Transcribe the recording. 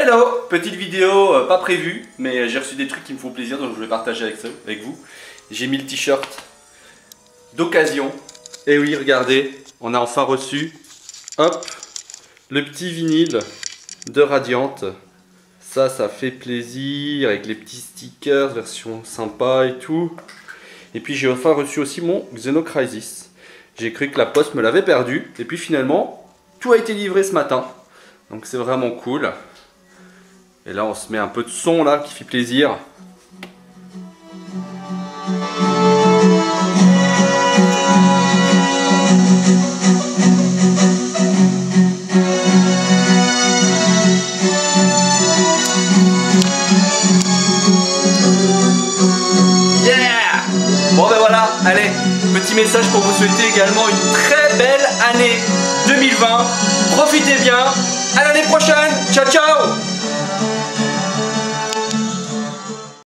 Hello! Petite vidéo pas prévue, mais j'ai reçu des trucs qui me font plaisir, donc je voulais partager avec vous. J'ai mis le t-shirt d'occasion. Et oui, regardez, on a enfin reçu, hop, le petit vinyle de Radiante. Ça fait plaisir, avec les petits stickers, version sympa et tout. Et puis j'ai enfin reçu aussi mon Xenocrisis. J'ai cru que la poste me l'avait perdu, et puis finalement, tout a été livré ce matin. Donc c'est vraiment cool. Et là on se met un peu de son là qui fait plaisir. Allez, petit message pour vous souhaiter également une très belle année 2020. Profitez bien. À l'année prochaine. Ciao, ciao.